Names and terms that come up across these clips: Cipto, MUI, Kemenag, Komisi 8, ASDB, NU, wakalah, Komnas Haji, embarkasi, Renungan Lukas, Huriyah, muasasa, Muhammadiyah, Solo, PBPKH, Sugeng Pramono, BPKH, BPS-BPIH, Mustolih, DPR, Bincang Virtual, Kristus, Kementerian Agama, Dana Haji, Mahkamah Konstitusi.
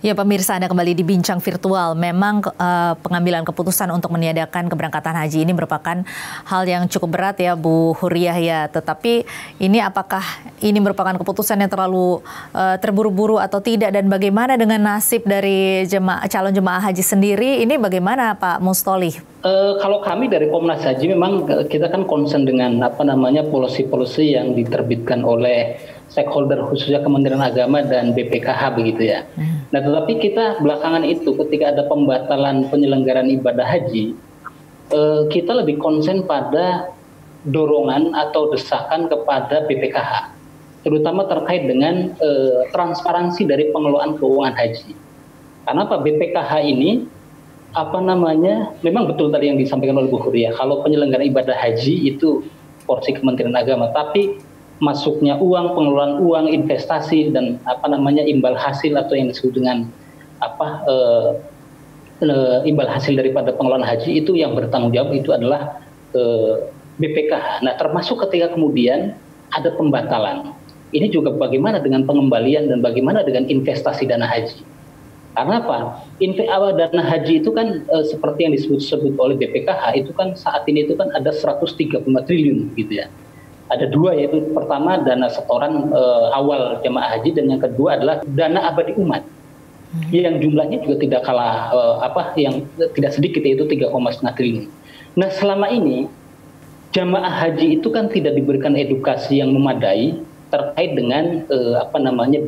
Ya pemirsa, Anda kembali di Bincang Virtual. Memang pengambilan keputusan untuk meniadakan keberangkatan haji ini merupakan hal yang cukup berat ya Bu Huriyah ya. Tetapi ini apakah ini merupakan keputusan yang terlalu terburu-buru atau tidak, dan bagaimana dengan nasib dari calon jemaah haji sendiri? Ini bagaimana Pak Mustolih? Kalau kami dari Komnas Haji memang kita kan concern dengan polisi-polisi yang diterbitkan oleh stakeholder khususnya Kementerian Agama dan BPKH begitu ya. Nah tetapi kita belakangan itu ketika ada pembatalan penyelenggaraan ibadah haji, kita lebih concern pada dorongan atau desakan kepada BPKH, terutama terkait dengan transparansi dari pengelolaan keuangan haji. Karena apa, BPKH ini memang betul tadi yang disampaikan oleh Bu Huriyah, kalau penyelenggaraan ibadah haji itu porsi Kementerian Agama, tapi masuknya uang, pengeluaran uang, investasi, dan imbal hasil atau yang disebut dengan imbal hasil daripada pengelolaan haji itu yang bertanggung jawab itu adalah BPKH. Nah termasuk ketika kemudian ada pembatalan, ini juga bagaimana dengan pengembalian dan bagaimana dengan investasi dana haji. Karena apa? Dana haji itu kan seperti yang disebut oleh BPKH itu kan saat ini itu kan ada 135 triliun gitu ya. Ada dua, yaitu pertama dana setoran awal jemaah haji, dan yang kedua adalah dana abadi umat yang jumlahnya juga tidak kalah yang tidak sedikit, yaitu 3,9 triliun. Nah selama ini jemaah haji itu kan tidak diberikan edukasi yang memadai terkait dengan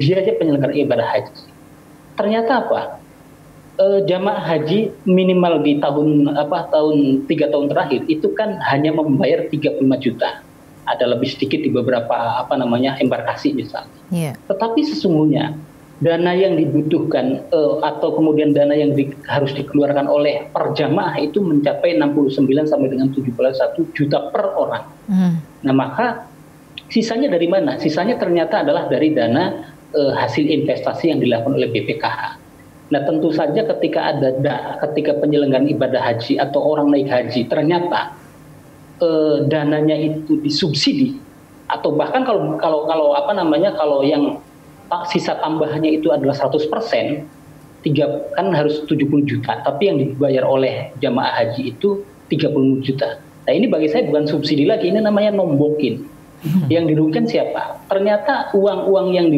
biaya penyelenggaraan ibadah haji. Ternyata jamaah haji minimal di tiga tahun terakhir itu kan hanya membayar 35 juta, ada lebih sedikit di beberapa embarkasi misalnya. Tetapi sesungguhnya dana yang dibutuhkan atau kemudian dana yang harus dikeluarkan oleh per jamaah itu mencapai 69 sampai dengan 71 juta per orang. Nah maka sisanya dari mana? Sisanya ternyata adalah dari dana hasil investasi yang dilakukan oleh BPKH. Nah tentu saja ketika penyelenggaraan ibadah haji atau orang naik haji ternyata dananya itu disubsidi, atau bahkan kalau yang sisa tambahannya itu adalah 100%, kan harus 70 juta, tapi yang dibayar oleh jamaah haji itu 30 juta. Nah ini bagi saya bukan subsidi lagi, ini namanya nombokin. Yang dirugikan siapa? Ternyata uang-uang yang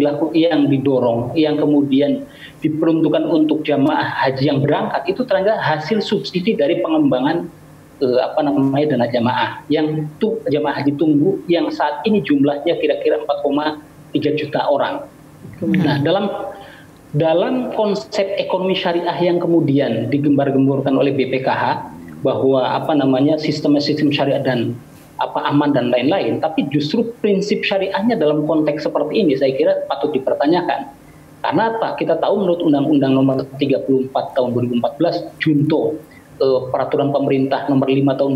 didorong, yang kemudian diperuntukkan untuk jamaah haji yang berangkat itu ternyata hasil subsidi dari pengembangan dana jamaah yang jamaah haji tunggu yang saat ini jumlahnya kira-kira 4,3 juta orang. Nah, dalam konsep ekonomi syariah yang kemudian digembar-gemborkan oleh BPKH bahwa sistem syariah dan aman dan lain-lain, tapi justru prinsip syariahnya dalam konteks seperti ini saya kira patut dipertanyakan. Karena apa? Kita tahu menurut Undang-Undang Nomor 34 Tahun 2014 junto Peraturan Pemerintah Nomor 5 Tahun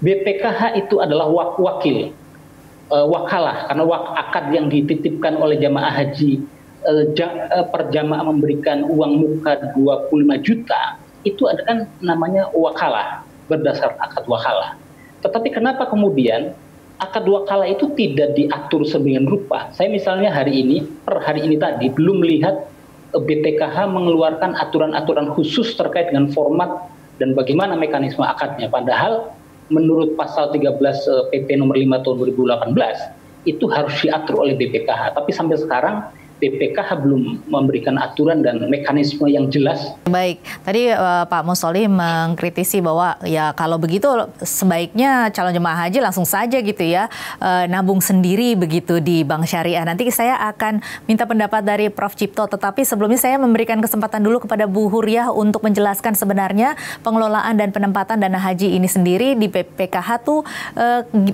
2018, BPKH itu adalah wakalah, karena akad yang dititipkan oleh jamaah haji per jamaah memberikan uang muka 25 juta itu adalah namanya wakalah, berdasar akad wakalah. Tetapi kenapa kemudian akad wakalah itu tidak diatur sedemikian rupa? Saya misalnya per hari ini tadi belum melihat BPKH mengeluarkan aturan-aturan khusus terkait dengan format dan bagaimana mekanisme akadnya. Padahal menurut pasal 13 PP nomor 5 tahun 2018 itu harus diatur oleh BPKH. Tapi sampai sekarang BPKH belum memberikan aturan dan mekanisme yang jelas. Baik, tadi Pak Mustolih mengkritisi bahwa ya kalau begitu sebaiknya calon jemaah haji langsung saja gitu ya nabung sendiri begitu di bank syariah. Nanti saya akan minta pendapat dari Prof. Cipto, tetapi sebelumnya saya memberikan kesempatan dulu kepada Bu Huriyah untuk menjelaskan sebenarnya pengelolaan dan penempatan dana haji ini sendiri di BPKH tuh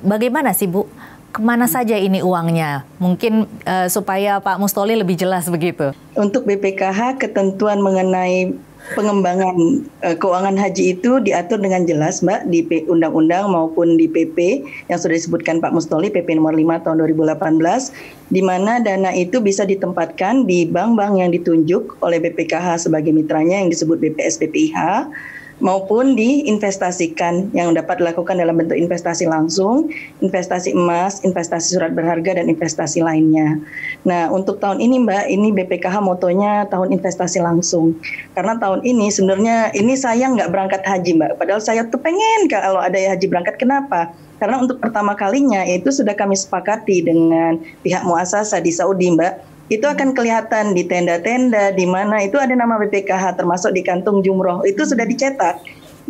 bagaimana sih Bu? Kemana saja ini uangnya? Mungkin supaya Pak Mustolih lebih jelas begitu. Untuk BPKH, ketentuan mengenai pengembangan keuangan haji itu diatur dengan jelas Mbak di undang-undang maupun di PP yang sudah disebutkan Pak Mustolih, PP nomor 5 tahun 2018, di mana dana itu bisa ditempatkan di bank-bank yang ditunjuk oleh BPKH sebagai mitranya yang disebut BPS-BPIH, maupun diinvestasikan, yang dapat dilakukan dalam bentuk investasi langsung, investasi emas, investasi surat berharga, dan investasi lainnya. Nah, untuk tahun ini Mbak, ini BPKH motonya tahun investasi langsung. Karena tahun ini sebenarnya ini saya nggak berangkat haji Mbak, padahal saya tuh pengen kalau ada haji berangkat, kenapa? Karena untuk pertama kalinya itu sudah kami sepakati dengan pihak muasasa di Saudi Mbak, itu akan kelihatan di tenda-tenda di mana itu ada nama BPKH, termasuk di kantung jumroh itu sudah dicetak.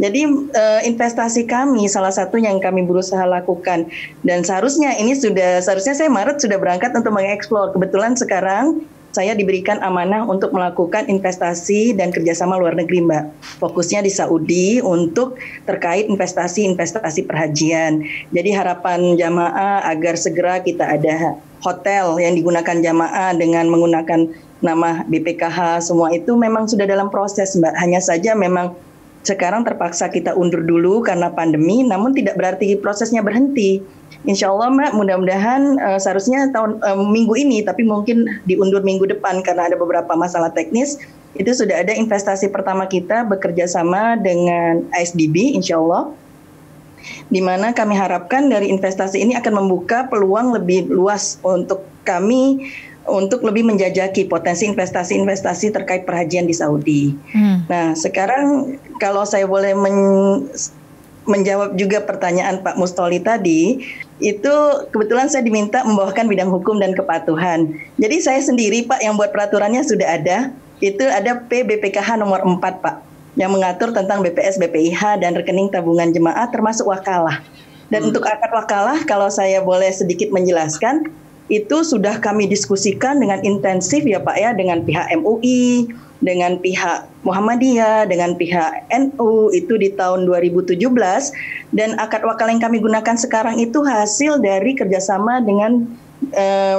Jadi investasi kami salah satu yang kami berusaha lakukan, dan seharusnya ini sudah, seharusnya saya Maret sudah berangkat untuk mengeksplor. Kebetulan sekarang saya diberikan amanah untuk melakukan investasi dan kerjasama luar negeri Mbak, fokusnya di Saudi untuk terkait investasi-investasi perhajian. Jadi harapan jamaah agar segera kita ada hotel yang digunakan jamaah dengan menggunakan nama BPKH, semua itu memang sudah dalam proses Mbak. Hanya saja memang sekarang terpaksa kita undur dulu karena pandemi, namun tidak berarti prosesnya berhenti. Insya Allah Mbak, mudah-mudahan seharusnya tahun minggu ini, tapi mungkin diundur minggu depan karena ada beberapa masalah teknis. Itu sudah ada investasi pertama kita bekerja sama dengan ASDB insya Allah, di mana kami harapkan dari investasi ini akan membuka peluang lebih luas untuk kami untuk lebih menjajaki potensi investasi-investasi terkait perhajian di Saudi. Nah, sekarang kalau saya boleh menjawab juga pertanyaan Pak Mustoli tadi, itu kebetulan saya diminta membawakan bidang hukum dan kepatuhan. Jadi saya sendiri Pak yang buat peraturannya sudah ada, itu ada PBPKH nomor 4 Pak, yang mengatur tentang BPS-BPIH dan rekening tabungan jemaah termasuk wakalah. Dan untuk akad wakalah, kalau saya boleh sedikit menjelaskan, itu sudah kami diskusikan dengan intensif ya Pak ya, dengan pihak MUI, dengan pihak Muhammadiyah, dengan pihak NU, itu di tahun 2017. Dan akad wakalah yang kami gunakan sekarang itu hasil dari kerjasama dengan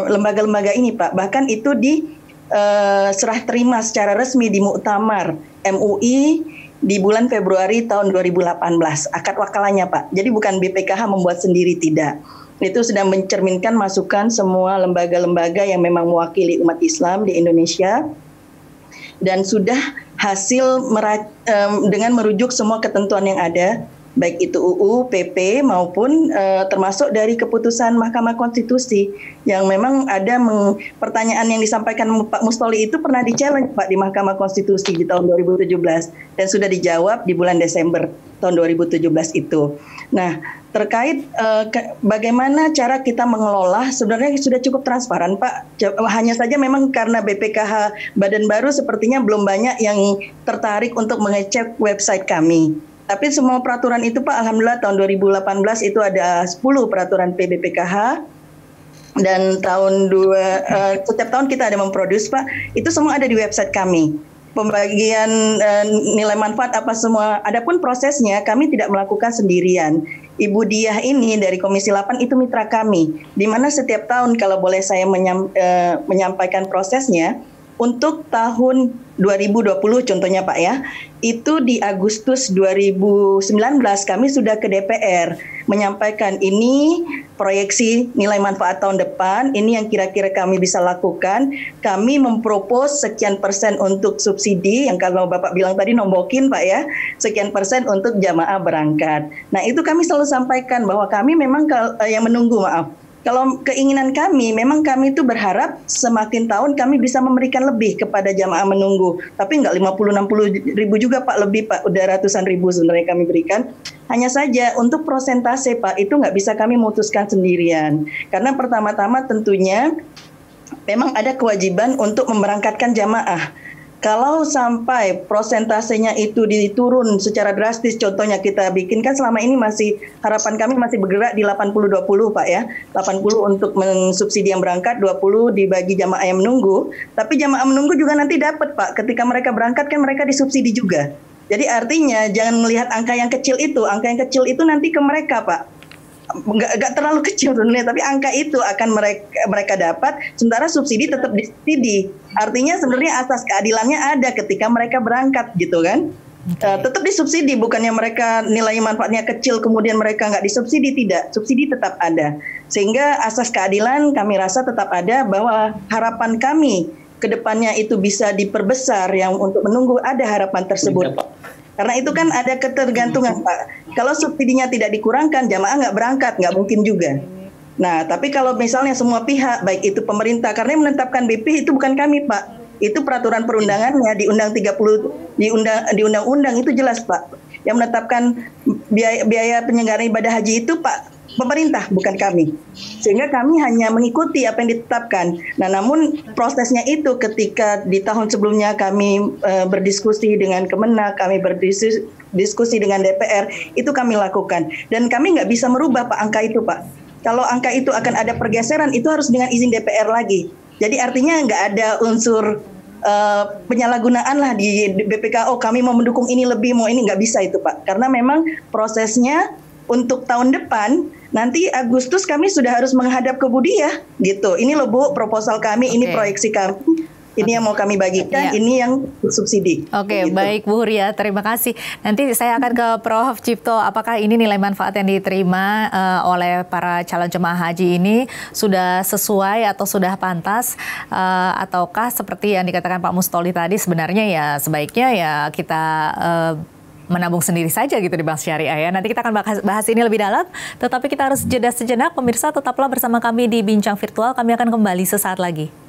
lembaga-lembaga ini Pak. Bahkan itu di serah terima secara resmi di Muktamar MUI di bulan Februari tahun 2018, akad wakalahnya Pak. Jadi bukan BPKH membuat sendiri, tidak. Itu sudah mencerminkan masukan semua lembaga-lembaga yang memang mewakili umat Islam di Indonesia, dan sudah hasil dengan merujuk semua ketentuan yang ada, baik itu UU, PP maupun termasuk dari keputusan Mahkamah Konstitusi, yang memang ada pertanyaan yang disampaikan Pak Mustoli itu pernah di-challenge Pak di Mahkamah Konstitusi di tahun 2017 dan sudah dijawab di bulan Desember tahun 2017 itu. Nah, terkait bagaimana cara kita mengelola, sebenarnya sudah cukup transparan Pak. Hanya saja memang karena BPKH badan baru sepertinya belum banyak yang tertarik untuk mengecek website kami. Tapi semua peraturan itu Pak, alhamdulillah tahun 2018 itu ada 10 peraturan PBPKH, dan setiap tahun kita ada memproduksi Pak, itu semua ada di website kami. Pembagian nilai manfaat apa semua, adapun prosesnya kami tidak melakukan sendirian. Ibu Diah ini dari Komisi 8 itu mitra kami, di mana setiap tahun kalau boleh saya menyampaikan prosesnya. Untuk tahun 2020 contohnya Pak ya, itu di Agustus 2019 kami sudah ke DPR menyampaikan ini proyeksi nilai manfaat tahun depan, ini yang kira-kira kami bisa lakukan. Kami mempropos sekian persen untuk subsidi, yang kalau Bapak bilang tadi nombokin Pak ya, sekian persen untuk jamaah berangkat. Nah itu kami selalu sampaikan bahwa kami memang yang menunggu, maaf. Kalau keinginan kami, memang kami itu berharap semakin tahun kami bisa memberikan lebih kepada jamaah menunggu. Tapi nggak 50-60 ribu juga Pak, lebih Pak, udah ratusan ribu sebenarnya kami berikan. Hanya saja untuk persentase Pak, itu nggak bisa kami memutuskan sendirian. Karena pertama-tama tentunya memang ada kewajiban untuk memberangkatkan jamaah. Kalau sampai prosentasenya itu diturun secara drastis, contohnya kita bikin, kan selama ini masih harapan kami masih bergerak di 80-20 Pak ya. 80 untuk mensubsidi yang berangkat, 20 dibagi jamaah yang menunggu. Tapi jamaah menunggu juga nanti dapat Pak, ketika mereka berangkat kan mereka disubsidi juga. Jadi artinya jangan melihat angka yang kecil itu, nanti ke mereka Pak. Nggak terlalu kecil sebenarnya, tapi angka itu akan mereka dapat, sementara subsidi tetap disubsidi. Artinya sebenarnya asas keadilannya ada ketika mereka berangkat gitu kan. Okay. Tetap disubsidi, bukannya mereka nilai manfaatnya kecil kemudian mereka nggak disubsidi, tidak, subsidi tetap ada. Sehingga asas keadilan kami rasa tetap ada, bahwa harapan kami kedepannya itu bisa diperbesar yang untuk menunggu, ada harapan tersebut. Karena itu kan ada ketergantungan, Pak. Kalau subsidinya tidak dikurangkan, jamaah nggak berangkat, nggak mungkin juga. Nah, tapi kalau misalnya semua pihak, baik itu pemerintah, karena yang menetapkan BP itu bukan kami, Pak. Itu peraturan perundangannya di Undang 30 di Undang-Undang itu jelas, Pak. Yang menetapkan biaya penyelenggaraan ibadah haji itu, Pak, pemerintah, bukan kami. Sehingga kami hanya mengikuti apa yang ditetapkan. Nah, namun prosesnya itu ketika di tahun sebelumnya kami berdiskusi dengan Kemenag, kami berdiskusi dengan DPR, itu kami lakukan. Dan kami nggak bisa merubah, Pak, angka itu, Pak. Kalau angka itu akan ada pergeseran, itu harus dengan izin DPR lagi. Jadi artinya nggak ada unsur penyalahgunaan lah di BPKO. Kami mau mendukung ini lebih, mau ini, nggak bisa itu, Pak. Karena memang prosesnya untuk tahun depan, nanti Agustus kami sudah harus menghadap ke Budiyah, gitu. Ini loh, Bu, proposal kami, ini proyeksi kami, ini yang mau kami bagikan, ini yang subsidi. Oke, gitu. Baik, Bu Huria, terima kasih. Nanti saya akan ke Prof. Cipto, apakah ini nilai manfaat yang diterima oleh para calon jemaah haji ini sudah sesuai atau sudah pantas, ataukah seperti yang dikatakan Pak Mustoli tadi, sebenarnya ya sebaiknya ya kita menabung sendiri saja gitu di Bank Syariah ya. Nanti kita akan bahas ini lebih dalam, tetapi kita harus jeda sejenak. Pemirsa tetaplah bersama kami di Bincang Virtual, kami akan kembali sesaat lagi.